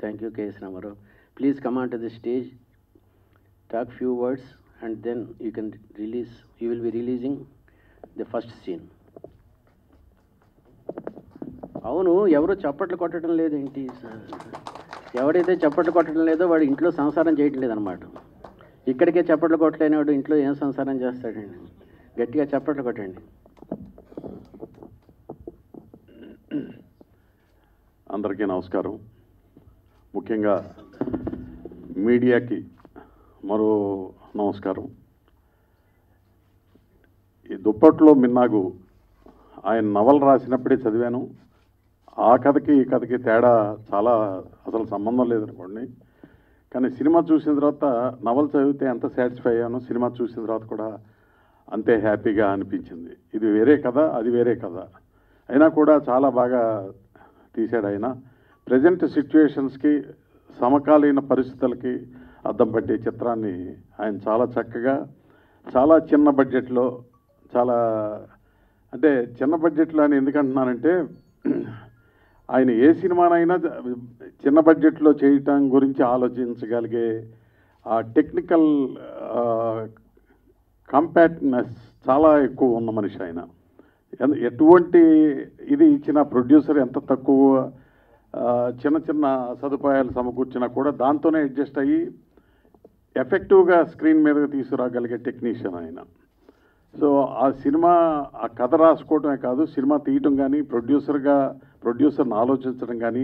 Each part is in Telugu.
Thank you, K.S. Ramaro. Please come onto the stage, talk few words, and then you can release. You will be releasing the first scene. అవును, ఎవరు చప్పట్లు కొట్టడం లేదు ఏంటి? ఎవరైతే చప్పట్లు కొట్టడం లేదో వాడు ఇంట్లో సంసారం చేయటం లేదనమాట. ఇక్కడికే చప్పట్లు కొట్టలేని వాడు ఇంట్లో ఏం సంసారం చేస్తాడండి? గట్టిగా చప్పట్లు కొట్టండి. అందరికీ నమస్కారం. ముఖ్యంగా మీడియాకి మరో నమస్కారం. ఈ దుప్పట్లో మిన్నాగు ఆయన నవలు రాసినప్పుడే చదివాను. ఆ కథకి ఈ కథకి తేడా చాలా, అసలు సంబంధం లేదనుకోండి. కానీ సినిమా చూసిన తర్వాత నవలు చదివితే ఎంత సాటిస్ఫై అయ్యానో సినిమా చూసిన తర్వాత కూడా అంతే హ్యాపీగా అనిపించింది. ఇది వేరే కథ, అది వేరే కథ, అయినా కూడా చాలా బాగా తీశాడు ఆయన. ప్రజెంట్ సిచ్యువేషన్స్కి, సమకాలీన పరిస్థితులకి అద్దం పట్టే చిత్రాన్ని ఆయన చాలా చక్కగా, చాలా చిన్న బడ్జెట్లో, చాలా, అంటే చిన్న బడ్జెట్లో అని ఎందుకంటున్నానంటే, ఆయన ఏ సినిమానైనా చిన్న బడ్జెట్లో చేయటం గురించి ఆలోచించగలిగే ఆ టెక్నికల్ కంపాక్ట్నెస్ చాలా ఎక్కువ ఉన్న మనిషి ఆయన. ఎటువంటి ఇది ఇచ్చిన ప్రొడ్యూసర్ ఎంత తక్కువ చిన్న చిన్న సదుపాయాలు సమకూర్చినా కూడా దాంతోనే అడ్జస్ట్ అయ్యి ఎఫెక్టివ్గా స్క్రీన్ మీదకి తీసుకురాగలిగే టెక్నీషియన్ ఆయన. సో ఆ సినిమా, ఆ కథ రాసుకోవటమే కాదు, సినిమా తీయటం కానీ, ప్రొడ్యూసర్ని ఆలోచించడం కానీ,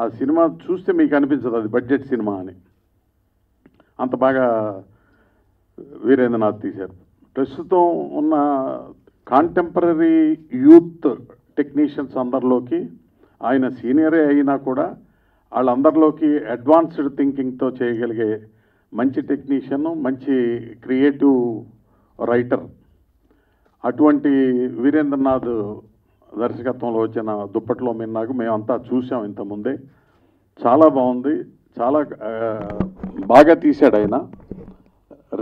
ఆ సినిమా చూస్తే మీకు అనిపించదు అది బడ్జెట్ సినిమా అని. అంత బాగా వీరేంద్రనాథ్ తీశారు. ప్రస్తుతం ఉన్న కాంటెంపరీ యూత్ టెక్నీషియన్స్ అందరిలోకి ఆయన సీనియరే అయినా కూడా వాళ్ళందరిలోకి అడ్వాన్స్డ్ థింకింగ్తో చేయగలిగే మంచి టెక్నీషియన్, మంచి క్రియేటివ్ రైటర్. అటువంటి వీరేంద్రనాథ్ దర్శకత్వంలో వచ్చిన దుప్పట్లో మిన్నాకు మేమంతా చూసాం ఇంతకుముందే. చాలా బాగుంది, చాలా బాగా తీశాడు ఆయన.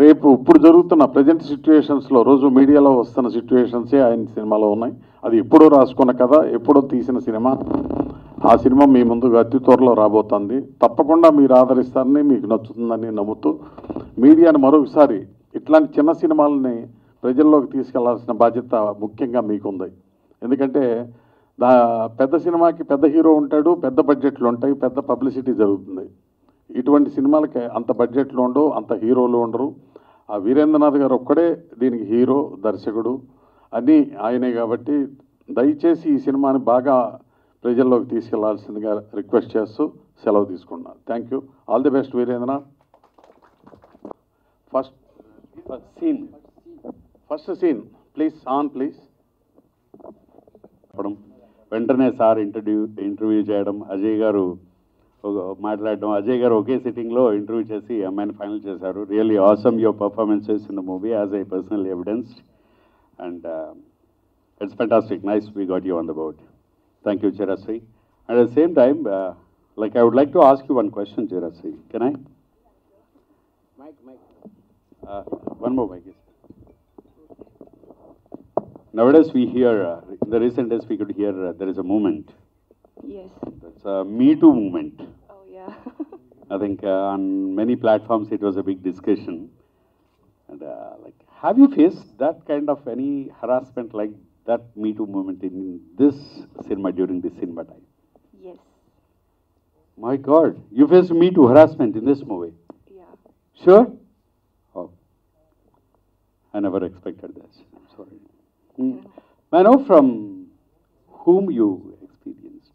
రేపు ఇప్పుడు జరుగుతున్న ప్రజెంట్ సిచ్యువేషన్స్లో, రోజు మీడియాలో వస్తున్న సిచ్యువేషన్సే ఆయన సినిమాలో ఉన్నాయి. అది ఎప్పుడో రాసుకున్న కథ, ఎప్పుడో తీసిన సినిమా. ఆ సినిమా మీ ముందుగా అతి త్వరలో రాబోతుంది. తప్పకుండా మీరు ఆదరిస్తారని, మీకు నచ్చుతుందని నమ్ముతూ, మీడియాని మరొకసారి ఇట్లాంటి చిన్న సినిమాలని ప్రజల్లోకి తీసుకెళ్లాల్సిన బాధ్యత ముఖ్యంగా మీకుంది. ఎందుకంటే పెద్ద సినిమాకి పెద్ద హీరో ఉంటాడు, పెద్ద బడ్జెట్లు ఉంటాయి, పెద్ద పబ్లిసిటీ జరుగుతుంది. ఇటువంటి సినిమాలకి అంత బడ్జెట్లు ఉండవు, అంత హీరోలు ఉండరు. ఆ వీరేంద్రనాథ్ గారు ఒక్కడే దీనికి హీరో, దర్శకుడు అని ఆయనే. కాబట్టి దయచేసి ఈ సినిమాని బాగా ప్రజల్లోకి తీసుకెళ్లాల్సిందిగా రిక్వెస్ట్ చేస్తూ సెలవు తీసుకున్నాను. Thank you, all the best Veerendranath. First scene please on please. వెంటనే సార్ ఇంటర్వ్యూ చేయడం, అజయ్ గారు మాట్లాడడం, అజయ్ గారు ఒకే సిట్టింగ్లో ఇంటర్వ్యూ చేసి అమ్మాయిని ఫైనల్ చేశారు. Really awesome your performances in the movie as a personal evidence and it's fantastic, nice we got you on the board. Thank you Chirasri. And at the same time like I would like to ask you one question Chirasri, can I? One more mic. Nowadays we hear, in the recent days we could hear there is a movement. Yes. It's a Me Too movement. Oh yeah. I think on many platforms it was a big discussion. And like, have you faced that kind of any harassment like that Me Too movement in this cinema, during this cinema time? Yes. My God, you faced Me Too harassment in this movie? Yeah. Sure. I never expected this. I'm sorry. I know from whom you experienced.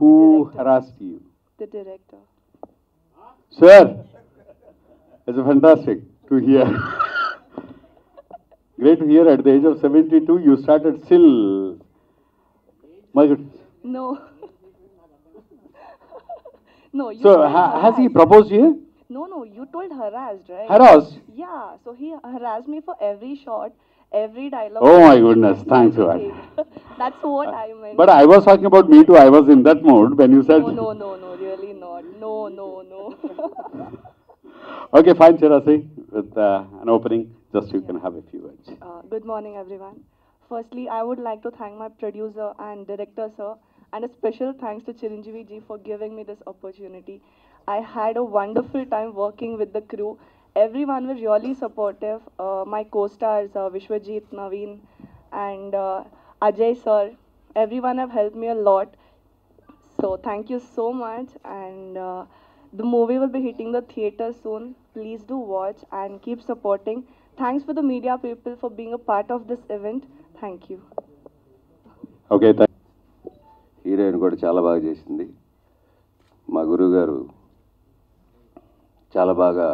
Who harassed you? The director. Sir, it's fantastic to hear. Great to hear. At the age of 72, you started still. My goodness. No. No. You so has he proposed you? No, you told harassed, right? Harassed? Yeah, so he harassed me for every shot, every dialogue. Oh my goodness, thanks God. That's what I meant. But I was talking about Me Too, I was in that mood when you said... No, really not. No. Okay, fine, Chirasi, with an opening, just you can have a few words. Good morning, everyone. Firstly, I would like to thank my producer and director, sir, And a special thanks to Chiranjeevi ji for giving me this opportunity. I had a wonderful time working with the crew. Everyone was really supportive. My co-stars, Vishwajit, Naveen, and Ajay sir. Everyone have helped me a lot. So thank you so much. And the movie will be hitting the theater soon. Please do watch and keep supporting. Thanks for the media people for being a part of this event. Thank you. Okay, thank you. Heroine kuda chaala baaga chesindi. Ma guru garu chaala baaga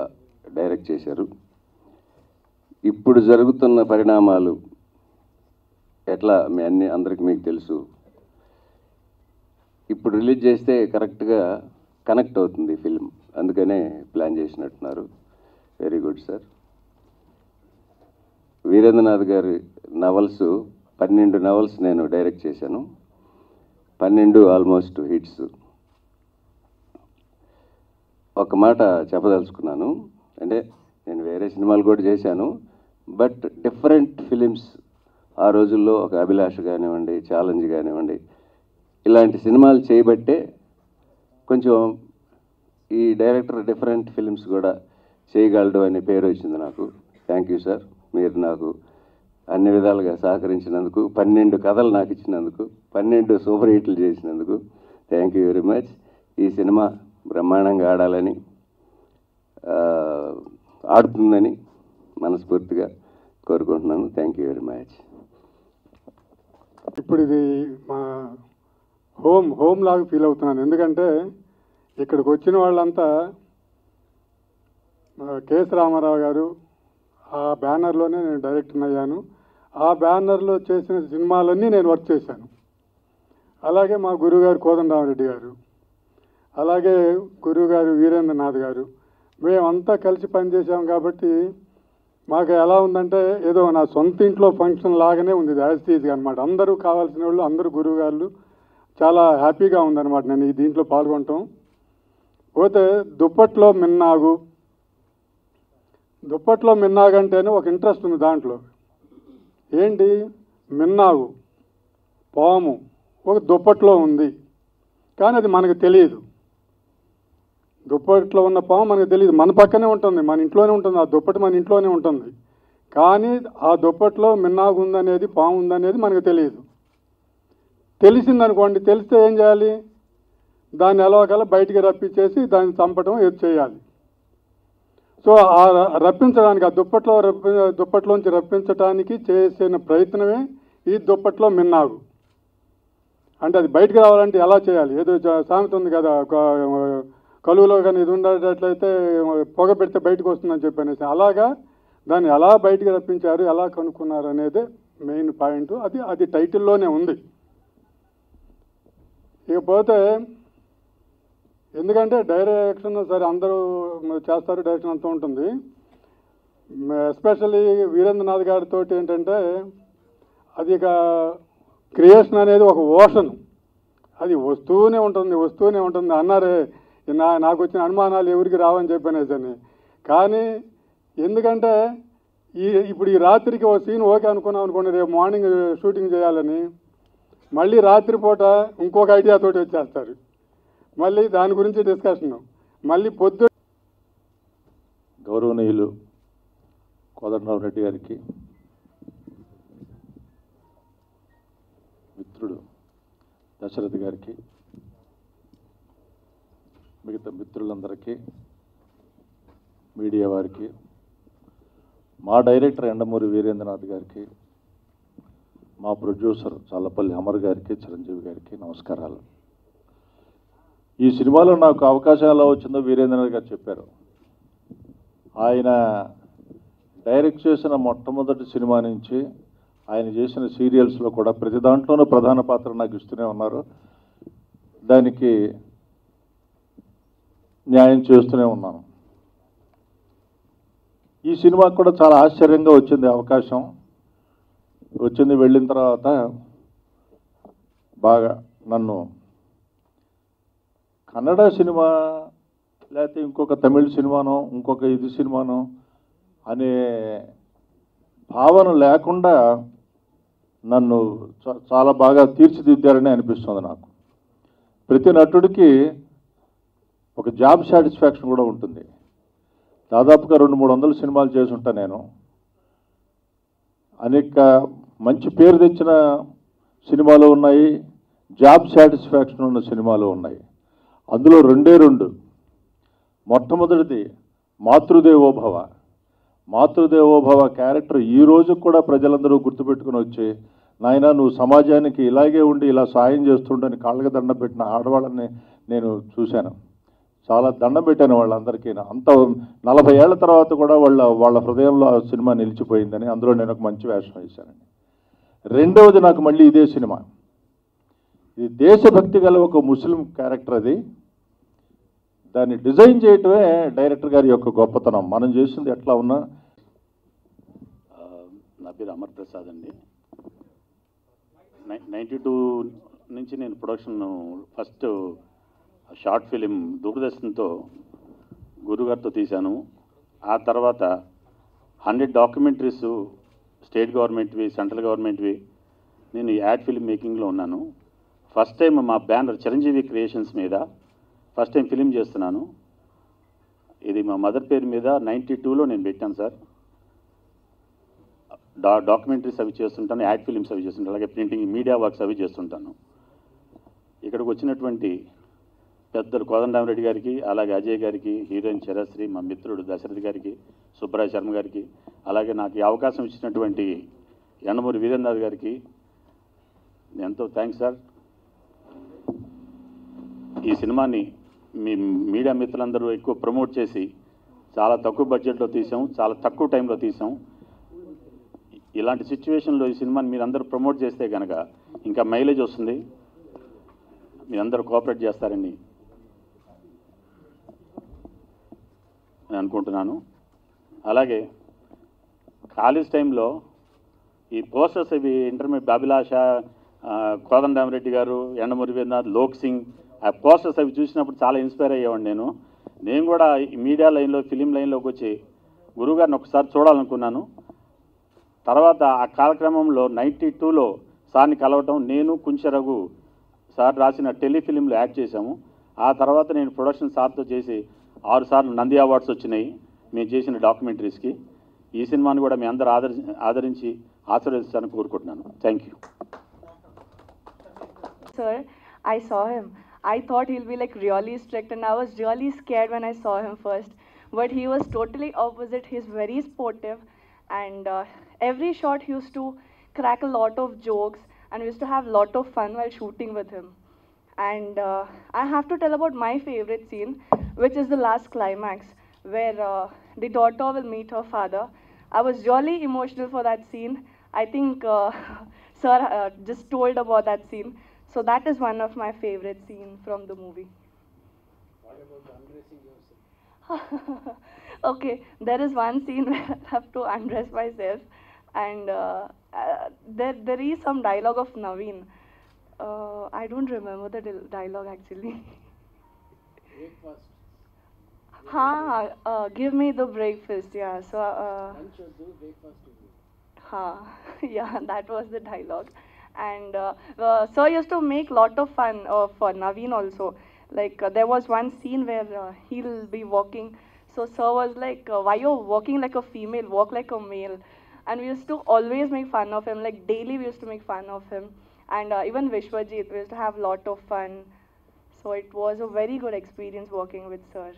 direct chesaru. Ippudu jarugutunna parinamalu etla mee anni andariki meeku telusu. Ippudu release cheste correct ga connect avutundi film. Andukane plan chesinattunnaru. Very good sir. Veerendranath గారి నవల్స్ 12 నవల్స్ నేను డైరెక్ట్ చేశాను. 12 ఆల్మోస్ట్ హిట్స్. ఒక మాట చెప్పదలుచుకున్నాను అంటే నేను వేరే సినిమాలు కూడా చేశాను, బట్ డిఫరెంట్ ఫిలిమ్స్ ఆ రోజుల్లో ఒక అభిలాష కానివ్వండి, ఛాలెంజ్ కానివ్వండి, ఇలాంటి సినిమాలు చేయబట్టే కొంచెం ఈ డైరెక్టర్ డిఫరెంట్ ఫిలిమ్స్ కూడా చేయగలడు అనే పేరు వచ్చింది నాకు. Thank you sir. మీరు నాకు అన్ని విధాలుగా సహకరించినందుకు, 12 కథలు నాకు ఇచ్చినందుకు, 12 సూపర్ హిట్లు చేసినందుకు థ్యాంక్ యూ వెరీ మచ్. ఈ సినిమా బ్రహ్మాండంగా ఆడాలని, ఆడుతుందని మనస్ఫూర్తిగా కోరుకుంటున్నాను. Thank you very much. ఇప్పుడు ఇది మా హోమ్ లాగా ఫీల్ అవుతున్నాను. ఎందుకంటే ఇక్కడికి వచ్చిన వాళ్ళంతా కెఎస్ రామారావు గారు ఆ బ్యానర్లోనే నేను డైరెక్టర్ అయ్యాను. ఆ బ్యానర్లో చేసిన సినిమాలన్నీ నేను వర్క్ చేశాను. అలాగే మా గురువుగారు కోదండరామరెడ్డి గారు, అలాగే గురువుగారు వీరేంద్రనాథ్ గారు, మేమంతా కలిసి పనిచేసాం. కాబట్టి మాకు ఎలా ఉందంటే ఏదో నా సొంత ఇంట్లో ఫంక్షన్ లాగానే ఉంది. యాజిటీజ్గా అనమాట. అందరూ కావాల్సిన వాళ్ళు, అందరూ గురువుగారు. చాలా హ్యాపీగా ఉందన్నమాట నేను దీంట్లో పాల్గొనటం. పోతే దుప్పట్లో మిన్నాగు అంటేనే ఒక ఇంట్రెస్ట్ ఉంది దాంట్లో. ఏంటి మిన్నాగు పాము ఒక దుప్పట్లో ఉంది, కానీ అది మనకు తెలియదు. దుప్పట్లో ఉన్న పాము మనకు తెలియదు. మన పక్కనే ఉంటుంది, మన ఇంట్లోనే ఉంటుంది. ఆ దుప్పటి మన ఇంట్లోనే ఉంటుంది, కానీ ఆ దుప్పట్లో మిన్నాగు ఉందనేది, పాము ఉందనేది మనకు తెలియదు. తెలిసిందనుకోండి, తెలిస్తే ఏం చేయాలి, దాన్ని ఎలాగలా బయటికి రప్పించేసి దాన్ని చంపడం ఏది చేయాలి. సో ఆ రప్పించడానికి, ఆ దుప్పట్లోంచి రప్పించడానికి చేసిన ప్రయత్నమే ఈ దుప్పట్లో మిన్నాగు. అంటే అది బయటకు రావాలంటే ఎలా చేయాలి, ఏదో సామెత ఉంది కదా, కలువులో కానీ ఇది ఉండేటట్లయితే పొగ పెడితే బయటకు వస్తుందని చెప్పనేసి, అలాగా దాన్ని ఎలా బయటికి రప్పించారు, ఎలా కనుక్కున్నారు అనేది మెయిన్ పాయింట్. అది టైటిల్లోనే ఉంది. ఇకపోతే ఎందుకంటే డైరెక్షన్ సరే అందరూ చేస్తారు, డైరెక్షన్ అంతా ఉంటుంది. ఎస్పెషల్లీ వీరేంద్రనాథ్ గారితో ఏంటంటే అది ఇక క్రియేషన్ అనేది ఒక ఓషన్. అది వస్తూనే ఉంటుంది అన్నారే. నాకు వచ్చిన అనుమానాలు ఎవరికి రావని చెప్పనేసని, కానీ ఎందుకంటే ఇప్పుడు ఈ రాత్రికి ఓ సీన్ ఓకే అనుకున్నాం అనుకోండి, రేపు మార్నింగ్ షూటింగ్ చేయాలని మళ్ళీ రాత్రిపూట ఇంకొక ఐడియాతో వచ్చేస్తారు, మళ్ళీ దాని గురించి డిస్కషను, మళ్ళీ పొద్దు. గౌరవనీయులు కోదండరామరెడ్డి గారికి, మిత్రుడు దశరథ్ గారికి, మిగతా మిత్రులందరికీ, మీడియా వారికి, మా డైరెక్టర్ యండమూరి వీరేంద్రనాథ్ గారికి, మా ప్రొడ్యూసర్ చాలపల్లి అమర్ గారికి, చిరంజీవి గారికి నమస్కారాలు. ఈ సినిమాలో నాకు అవకాశం ఎలా వచ్చిందో వీరేంద్రనాథ్ గారు చెప్పారు. ఆయన డైరెక్ట్ చేసిన మొట్టమొదటి సినిమా నుంచి ఆయన చేసిన సీరియల్స్లో కూడా ప్రతి దాంట్లోనూ ప్రధాన పాత్ర నాకు ఇస్తూనే ఉన్నారు. దానికి న్యాయం చేస్తూనే ఉన్నాను. ఈ సినిమా కూడా చాలా ఆశ్చర్యంగా వచ్చింది. అవకాశం వచ్చింది. వెళ్ళిన తర్వాత బాగా నన్ను కన్నడ సినిమా లేకపోతే ఇంకొక తమిళ సినిమానో ఇంకొక ఇది సినిమానో అనే భావన లేకుండా నన్ను చాలా బాగా తీర్చిదిద్దారని అనిపిస్తుంది నాకు. ప్రతి నటుడికి ఒక జాబ్ సాటిస్ఫాక్షన్ కూడా ఉంటుంది. దాదాపుగా 200-300 సినిమాలు చేసి ఉంటాను నేను. అనేక మంచి పేరు తెచ్చిన సినిమాలు ఉన్నాయి, జాబ్ సాటిస్ఫాక్షన్ ఉన్న సినిమాలు ఉన్నాయి. అందులో 2. మొట్టమొదటిది మాతృదేవోభవ. మాతృదేవోభవ క్యారెక్టర్ ఈ రోజు కూడా ప్రజలందరూ గుర్తుపెట్టుకుని వచ్చి, నాయన నువ్వు సమాజానికి ఇలాగే ఉండి ఇలా సాయం చేస్తుండని కాళ్ళకి దండం పెట్టిన ఆడవాళ్ళని నేను చూశాను. చాలా దండం పెట్టాను వాళ్ళందరికీ. అంత 40 ఏళ్ల తర్వాత కూడా వాళ్ళ హృదయంలో ఆ సినిమా నిలిచిపోయిందని అందులో నేను ఒక మంచి వేషం వేశానండి. 2వది నాకు మళ్ళీ ఇదే సినిమా. ఇది దేశభక్తి గల ఒక ముస్లిం క్యారెక్టర్. అది దాన్ని డిజైన్ చేయటమే డైరెక్టర్ గారి యొక్క గొప్పతనం. మనం చేసింది ఎట్లా ఉన్నా. నా పేరు అమర్ ప్రసాద్ అండి. 92 నుంచి నేను ప్రొడక్షన్ ఫస్ట్ షార్ట్ ఫిలిం దూరదర్శన్తో గురుగారితో తీశాను. ఆ తర్వాత 100 డాక్యుమెంటరీస్ స్టేట్ గవర్నమెంట్వి, సెంట్రల్ గవర్నమెంట్వి. నేను యాడ్ ఫిలిం మేకింగ్లో ఉన్నాను. ఫస్ట్ టైం మా బ్యానర్ చిరంజీవి క్రియేషన్స్ మీద ఫస్ట్ టైం ఫిలిం చేస్తున్నాను. ఇది మా మదర్ పేరు మీద 92లో నేను పెట్టాను సార్. డాక్యుమెంటరీస్ అవి చేస్తుంటాను, యాడ్ ఫిలిమ్స్ అవి చేస్తుంటాను, అలాగే ప్రింటింగ్ మీడియా వర్క్స్ అవి చేస్తుంటాను. ఇక్కడికి వచ్చినటువంటి పెద్దలు కోదండరామరెడ్డి గారికి, అలాగే అజయ్ గారికి, హీరోయిన్ చరశ్రీ, మా మిత్రుడు దశరథి గారికి, సుబ్రాయ శర్మ గారికి, అలాగే నాకు ఈ అవకాశం ఇచ్చినటువంటి యండమూరి వీరేంద్రనాథ్ గారికి ఎంతో థ్యాంక్స్ సార్. ఈ సినిమాని మీ మీడియా మిత్రులందరూ ఎక్కువ ప్రమోట్ చేసి చాలా తక్కువ బడ్జెట్లో తీసాం, చాలా తక్కువ టైంలో తీసాం. ఇలాంటి సిచ్యువేషన్లో ఈ సినిమాని మీరందరూ ప్రమోట్ చేస్తే కనుక ఇంకా మైలేజ్ వస్తుంది. మీరందరూ కోఆపరేట్ చేస్తారని నేను అనుకుంటున్నాను. అలాగే కాలేజ్ టైంలో ఈ పోస్టర్స్ ఇవి ఇంటర్మీడియట్ అభిలాష, కోదండరామరెడ్డి గారు, యండమూరి వీరేంద్రనాథ్, లోక్ సింగ్, ఆ పోస్టర్స్ అవి చూసినప్పుడు చాలా ఇన్స్పైర్ అయ్యేవాడిని. నేను కూడా మీడియా లైన్లో, ఫిలిం లైన్లోకి వచ్చి గురువుగారిని ఒకసారి చూడాలనుకున్నాను. తర్వాత ఆ కాలక్రమంలో 92లో సార్ని కలవటం, నేను కుంచెరఘు సార్ రాసిన టెలిఫిలింలో యాక్ట్ చేశాము. ఆ తర్వాత నేను ప్రొడక్షన్ సార్తో చేసి 6 సార్లు నంది అవార్డ్స్ వచ్చినాయి మేము చేసిన డాక్యుమెంటరీస్కి. ఈ సినిమాని కూడా మీ అందరూ ఆదరించి ఆశీర్వదిస్తారని కోరుకుంటున్నాను. Thank you sir. I saw him. I thought he'll be like really strict, and I was really scared when I saw him first. But he was totally opposite. He's very sportive, and every shot he used to crack a lot of jokes, and we used to have a lot of fun while shooting with him. And I have to tell about my favorite scene, which is the last climax, where the daughter will meet her father. I was really emotional for that scene. I think sir just told about that scene. So that is one of my favorite scene from the movie. What about undressing yourself? Okay, there is one scene where I have to undress myself, and there is some dialogue of Naveen. I don't remember the dialogue actually. Breakfast. Ha, give me the breakfast. Yeah. So. Lunch or do breakfast to me. Ha, yeah, that was the dialogue. And sir used to make lot of fun for Naveen also. Like there was one scene where he'll be walking. So sir was like, "Why you're walking like a female? Walk like a male." And we used to always make fun of him. Like daily, we used to make fun of him. And even Vishwajit, we used to have lot of fun. So it was a very good experience working with sir.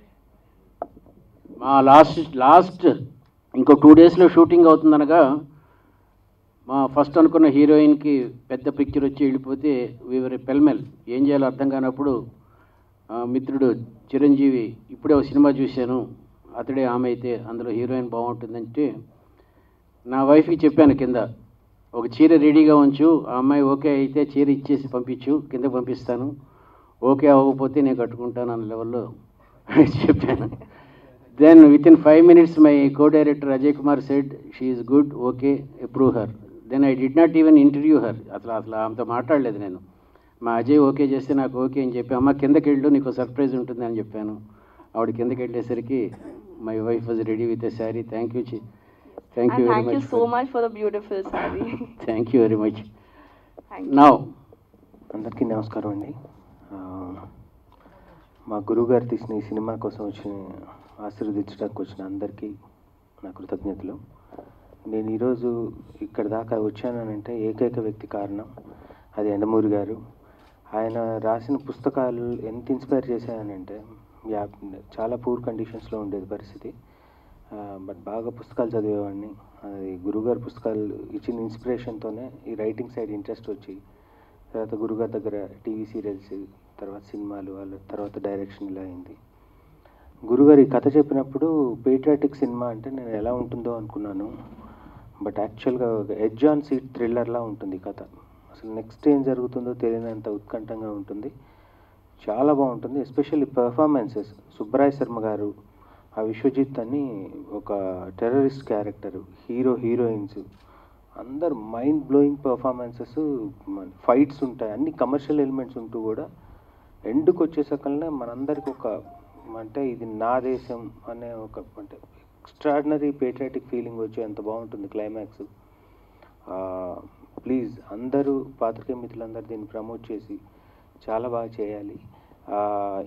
Ma last, inko 2 days lo shooting avutundanaga. మా ఫస్ట్ అనుకున్న హీరోయిన్కి పెద్ద పిక్చర్ వచ్చి వెళ్ళిపోతే వీవరి పెల్మెల్, ఏం చేయాలో అర్థం కానప్పుడు మిత్రుడు చిరంజీవి, ఇప్పుడే ఒక సినిమా చూశాను, అతడే ఆమె అయితే అందులో హీరోయిన్ బాగుంటుందంటే నా వైఫ్కి చెప్పాను, కింద ఒక చీర రెడీగా ఉంచు, ఆ అమ్మాయి ఓకే అయితే చీర ఇచ్చేసి పంపించు, కింద పంపిస్తాను, ఓకే అవ్వకపోతే నేను కట్టుకుంటాను అన్న లెవెల్లో చెప్పాను. Then within 5 minutes my co director Ajay Kumar said, she is good, okay, approve her. Then I did not even interview her. అసలు ఆమెతో మాట్లాడలేదు నేను. మా అజయ్ ఓకే చేస్తే నాకు ఓకే అని చెప్పి, అమ్మ కిందకి వెళ్ళు, నీకు సర్ప్రైజ్ ఉంటుంది అని చెప్పాను. ఆవిడ కిందకి వెళ్ళేసరికి my wife was ready with a sari. Thank you, thank you very much, so much for the beautiful sari. Thank you very much. Now అందరికీ నమస్కారం అండి. మా గురుగారు తీసిన ఈ సినిమా కోసం వచ్చి ఆశీర్వదించడానికి వచ్చిన అందరికీ నా కృతజ్ఞతలు. నేను ఈరోజు ఇక్కడ దాకా వచ్చానంటే ఏకైక వ్యక్తి కారణం, అది యండమూరి గారు. ఆయన రాసిన పుస్తకాలు ఎంత ఇన్స్పైర్ చేశాయనంటే, చాలా పూర్ కండిషన్స్లో ఉండేది పరిస్థితి, బట్ బాగా పుస్తకాలు చదివేవాడిని. అది గురుగారు పుస్తకాలు ఇచ్చిన ఇన్స్పిరేషన్తోనే ఈ రైటింగ్ సైడ్ ఇంట్రెస్ట్ వచ్చి, తర్వాత గురుగారి దగ్గర టీవీ సీరియల్స్, తర్వాత సినిమాలు, వాళ్ళ తర్వాత డైరెక్షన్ ఇలా అయింది. గురుగారు ఈ కథ చెప్పినప్పుడు పేట్రియాటిక్ సినిమా అంటే నేను ఎలా ఉంటుందో అనుకున్నాను, బట్ యాక్చువల్గా ఎడ్జ్ ఆన్ సీట్ థ్రిల్లర్లా ఉంటుంది ఈ కథ. అసలు నెక్స్ట్ ఏం జరుగుతుందో తెలియనంత ఉత్కంఠంగా ఉంటుంది, చాలా బాగుంటుంది. ఎస్పెషల్లీ పెర్ఫార్మెన్సెస్, సుబ్బరాయ శర్మ గారు, ఆ విశ్వజిత్ అని ఒక టెర్రరిస్ట్ క్యారెక్టరు, హీరో హీరోయిన్స్ అందరు మైండ్ బ్లోయింగ్ పెర్ఫార్మెన్సెస్, ఫైట్స్ ఉంటాయి, అన్ని కమర్షియల్ ఎలిమెంట్స్ ఉంటూ కూడా ఎండుకు వచ్చేసకల్నే మనందరికి ఒక అంటే ఇది నా దేశం అనే ఒక అంటే ఎక్స్ట్రాడినరీ పేట్రియాటిక్ ఫీలింగ్ వచ్చి అంత బాగుంటుంది క్లైమాక్స్. ప్లీజ్ అందరూ పాత్రికేయ మిత్రులందరూ దీన్ని ప్రమోట్ చేసి చాలా బాగా చేయాలి.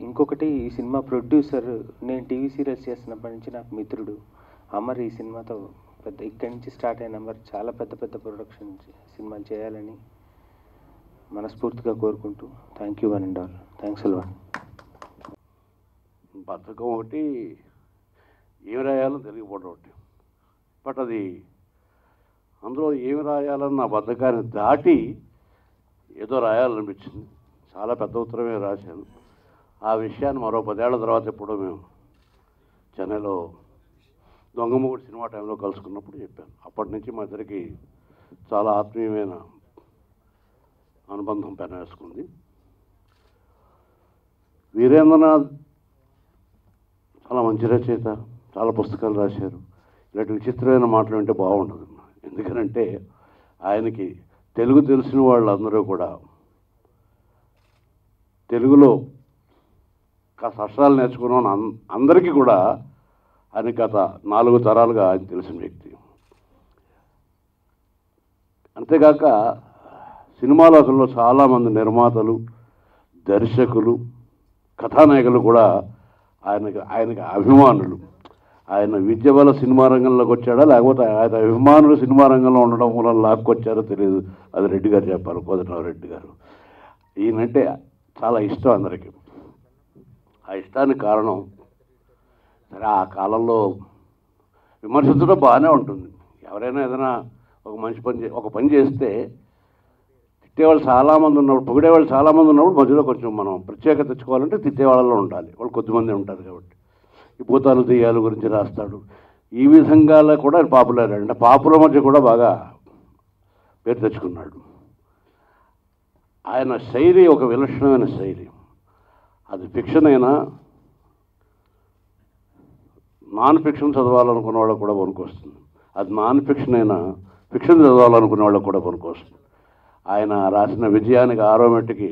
ఇంకొకటి, ఈ సినిమా ప్రొడ్యూసర్ నేను టీవీ సీరియల్స్ చేస్తున్నప్పటి నుంచి నాకు మిత్రుడు అమర్. ఈ సినిమాతో పెద్ద ఇక్కడి నుంచి స్టార్ట్ అయిన అమర్ చాలా పెద్ద పెద్ద ప్రొడక్షన్ సినిమాలు చేయాలని మనస్ఫూర్తిగా కోరుకుంటూ, thank you one and all, thanks all one. బద్ధకం ఒకటి, ఏమి రాయాలో తెలియకపోవడం ఒకటి, బట్ అది అందులో ఏమి రాయాలని నా బద్ధకాన్ని దాటి ఏదో రాయాలనిపించింది. చాలా పెద్ద ఉత్తరమే రాశాను. ఆ విషయాన్ని మరో 10 ఏళ్ల తర్వాత ఎప్పుడో మేము చెన్నైలో దొంగమూడి సినిమా టైంలో కలుసుకున్నప్పుడు చెప్పాను. అప్పటి నుంచి మా ఇద్దరికి చాలా ఆత్మీయమైన అనుబంధం పెనవేసుకుంది. వీరేంద్రనాథ్ చాలా మంచి రచయిత, చాలా పుస్తకాలు రాశారు. ఇలాంటి విచిత్రమైన మాటలు అంటే బాగుండదు, ఎందుకనంటే ఆయనకి తెలుగు తెలిసిన వాళ్ళందరూ కూడా తెలుగులో కాస్త అక్షరాలు నేర్చుకున్నాం. అందరికీ కూడా ఆయన గత 4 తరాలుగా ఆయన తెలిసిన వ్యక్తి. అంతేకాక సినిమా లోకంలో చాలామంది నిర్మాతలు, దర్శకులు, కథానాయకులు కూడా ఆయనకి అభిమానులు. ఆయన విద్య వల్ల సినిమా రంగంలోకి వచ్చాడా, లేకపోతే ఆయన అభిమానులు సినిమా రంగంలో ఉండడం వల్ల లాక్కొచ్చారో తెలియదు, అది రెడ్డి గారు చెప్పారు, కోదండరామరెడ్డి గారు. ఈయనంటే చాలా ఇష్టం అందరికీ. ఆ ఇష్టానికి కారణం సరే, ఆ కాలంలో విమర్శించడం బాగానే ఉంటుంది. ఎవరైనా ఏదైనా ఒక మంచి పని చేస్తే తిట్టేవాళ్ళు చాలామంది ఉన్నప్పుడు, పొగిడేవాళ్ళు చాలామంది ఉన్నప్పుడు మధ్యలో కొంచెం మనం ప్రత్యేకత తెచ్చుకోవాలంటే తిట్టేవాళ్ళలో ఉండాలి, వాళ్ళు కొద్దిమంది ఉంటారు కాబట్టి. ఈ భూతాలు దెయ్యాల గురించి రాస్తాడు, ఈ విధంగా కూడా పాపులర్, అంటే పాపుల మధ్య కూడా బాగా పేరు తెచ్చుకున్నాడు. ఆయన శైలి ఒక విలక్షణమైన శైలి, అది ఫిక్షన్ అయినా నాన్ ఫిక్షన్ చదవాలనుకున్న వాళ్ళకు కూడా పనికొస్తుంది, అది నాన్ ఫిక్షన్ అయినా ఫిక్షన్ చదవాలనుకున్న వాళ్ళకు కూడా పనికొస్తుంది. ఆయన రాసిన విజయానికి ఆరోమెట్టుకి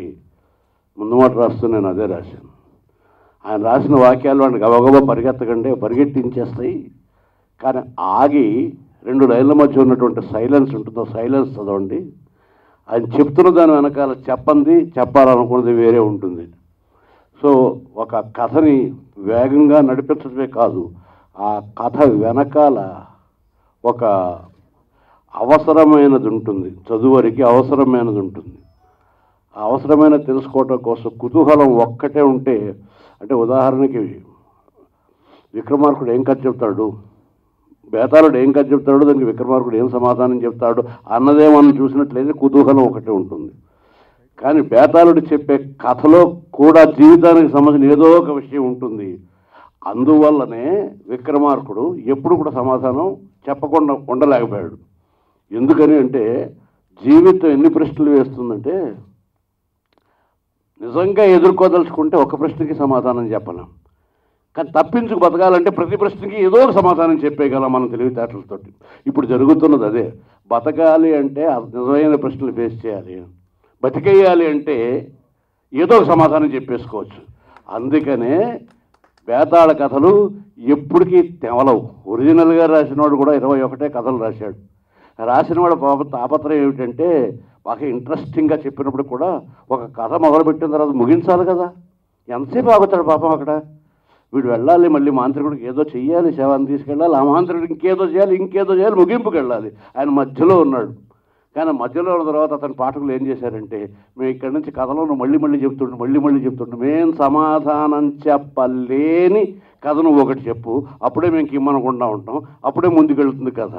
ముందు మాట రాస్తూ నేను అదే రాశాను. ఆయన రాసిన వాక్యాలు అంటే గబగబా పరిగెత్తకంటే పరిగెట్టించేస్తాయి, కానీ ఆగి 2 లైన్ల మధ్య ఉన్నటువంటి సైలెన్స్ ఉంటుందో సైలెన్స్ చదవండి. ఆయన చెప్తున్న దాని వెనకాల చెప్పాలనుకున్నది వేరే ఉంటుంది. సో ఒక కథని వేగంగా నడిపించడమే కాదు, ఆ కథ వెనకాల ఒక అవసరమైనది ఉంటుంది, చదువురికి అవసరమైనది ఉంటుంది. ఆ అవసరమైన తెలుసుకోవటం కోసం కుతూహలం ఒక్కటే ఉంటే, అంటే ఉదాహరణకి విక్రమార్కుడు ఏం కథ చెప్తాడు, బేతాళుడు ఏం కథ చెప్తాడు, దానికి విక్రమార్కుడు ఏం సమాధానం చెప్తాడు అన్నదే మనం చూసినట్లయితే కుతూహలం ఒకటే ఉంటుంది. కానీ బేతాళుడు చెప్పే కథలో కూడా జీవితానికి సంబంధించిన ఏదో ఒక విషయం ఉంటుంది. అందువల్లనే విక్రమార్కుడు ఎప్పుడు కూడా సమాధానం చెప్పకుండా ఉండలేకపోయాడు. ఎందుకని అంటే జీవితం ఎన్ని ప్రశ్నలు వేస్తుందంటే, నిజంగా ఎదుర్కోదలుచుకుంటే ఒక ప్రశ్నకి సమాధానం చెప్పలేం, కానీ తప్పించుకు బతకాలంటే ప్రతి ప్రశ్నకి ఏదో ఒక సమాధానం చెప్పేయగలం మనం తెలివితేటలతో. ఇప్పుడు జరుగుతున్నది అదే. బతకాలి అంటే నిజమైన ప్రశ్నలు ఫేస్ చేయాలి, బతికేయాలి అంటే ఏదో ఒక సమాధానం చెప్పేసుకోవచ్చు. అందుకనే బేతాళ కథలు ఎప్పటికీ తెవలవు. ఒరిజినల్గా రాసినవాడు కూడా 21 కథలు రాశాడు. రాసినవాడు తాపత్రయం ఏమిటంటే, బాగా ఇంట్రెస్టింగ్గా చెప్పినప్పుడు కూడా ఒక కథ మొదలుపెట్టిన తర్వాత ముగించాలి కదా, ఎంతసేపు ఆగుతాడు పాపం అక్కడ? వీడు వెళ్ళాలి, మళ్ళీ మాంత్రికుడికి ఏదో చెయ్యాలి, సేవాన్ని తీసుకెళ్ళాలి, ఆ మాంత్రికుడికి ఇంకేదో చేయాలి, ఇంకేదో చేయాలి, ముగింపుకి వెళ్ళాలి. ఆయన మధ్యలో ఉన్నాడు. కానీ మధ్యలో ఉన్న తర్వాత అతని పాఠకులు ఏం చేశారంటే, మేము ఇక్కడి నుంచి కథలను మళ్ళీ మళ్ళీ చెప్తుండు, మేము సమాధానం చెప్పలేని కథను ఒకటి చెప్పు, అప్పుడే మేము కిమ్మనకుండా ఉంటాం, అప్పుడే ముందుకెళ్తుంది కథ.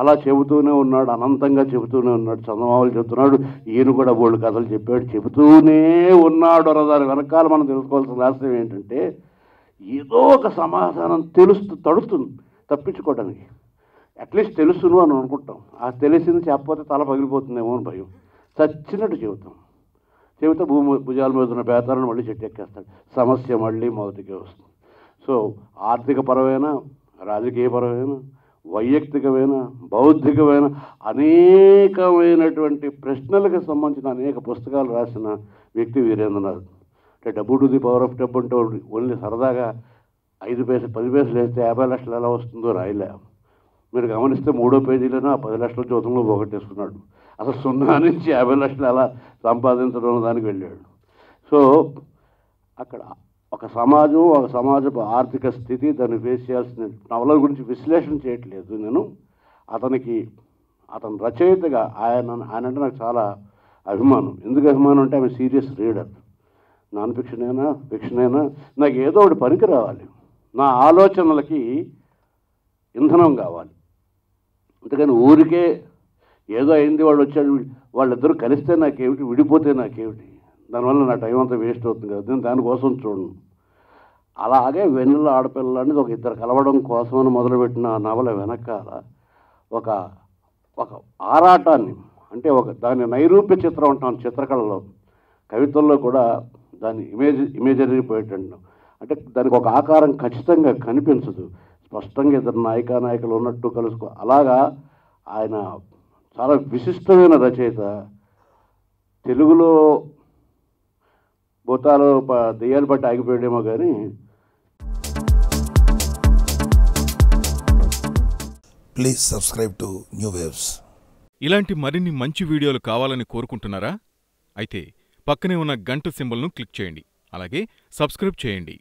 అలా చెబుతూనే ఉన్నాడు, అనంతంగా చెబుతూనే ఉన్నాడు. చందమామలు చెబుతున్నాడు, ఈయన కూడా బోళ్ళు కథలు చెప్పాడు, చెబుతూనే ఉన్నాడు. దాని వెనకాల మనం తెలుసుకోవాల్సిన రహస్యం ఏంటంటే, ఏదో ఒక సమాధానం తడుస్తుంది తప్పించుకోవడానికి. అట్లీస్ట్ తెలుసును అని అనుకుంటాం, ఆ తెలిసింది చెప్పకపోతే తల పగిలిపోతుందేమో అని భయం. చచ్చినట్టు చెబుతాం, భుజాల మీద ఉన్న బేతాలను మళ్ళీ చెట్టు ఎక్కేస్తాడు, సమస్య మళ్ళీ మొదటికే వస్తుంది. సో ఆర్థికపరమైన, రాజకీయపరమైన, వైయక్తికమైన, బౌద్ధికమైన అనేకమైనటువంటి ప్రశ్నలకు సంబంధించిన అనేక పుస్తకాలు రాసిన వ్యక్తి వీరేంద్రనాథ్. అంటే డబ్బు టు ది పవర్ ఆఫ్ డబ్బు అంటే ఓన్లీ సరదాగా 5 పైసలు 10 పైసలు వేస్తే 50 లక్షలు ఎలా వస్తుందో రాయలే. మీరు గమనిస్తే 3వ పేజీలోనే ఆ 10 లక్షల జోతంలో పోగొట్టేసుకున్నాడు. అసలు 0 నుంచి 50 లక్షలు ఎలా సంపాదించడం దానికి వెళ్ళాడు. సో అక్కడ ఒక సమాజం, ఒక సమాజపు ఆర్థిక స్థితి, దాన్ని ఫేస్ చేయాల్సిన నవల గురించి విశ్లేషణ చేయట్లేదు నేను. అతను రచయితగా ఆయన అంటే నాకు చాలా అభిమానం. ఎందుకు అభిమానం అంటే, ఆమె సీరియస్ రీడర్. నాన్ ఫిక్షన్ అయినా ఫిక్షన్ అయినా నాకు ఏదో ఒకటి పనికి రావాలి, నా ఆలోచనలకి ఇంధనం కావాలి. అంతేకాని ఊరికే ఏదో అయింది, వాళ్ళు వచ్చాడు, వాళ్ళిద్దరూ కలిస్తే నాకేమిటి, విడిపోతే నాకేమిటి, దానివల్ల నా టైం అంతా వేస్ట్ అవుతుంది కదా, నేను దానికోసం చూడను. అలాగే వెన్నెల ఆడపిల్ల అనేది ఒక ఇద్దరు కలవడం కోసమని మొదలుపెట్టిన ఆ నవల వెనకాల ఒక ఒక ఆరాటాన్ని, అంటే ఒక దాని నైరూప్య చిత్రం అంటాం చిత్రకళలో, కవితల్లో కూడా దాని ఇమేజరీ పోయిట్ అంటాం. అంటే దానికి ఒక ఆకారం ఖచ్చితంగా కనిపించదు, స్పష్టంగా ఇద్దరు నాయకులు ఉన్నట్టు కలుసుకో. అలాగా ఆయన చాలా విశిష్టమైన రచయిత. తెలుగులో భూతాలు దెయ్యాలు బట్టి ఆగిపోయాడేమో కానీ. Please subscribe to new waves. ఇలాంటి మరిన్ని మంచి వీడియోలు కావాలని కోరుకుంటున్నారా? అయితే పక్కనే ఉన్న గంట సింబల్ను క్లిక్ చేయండి, అలాగే సబ్స్క్రైబ్ చేయండి.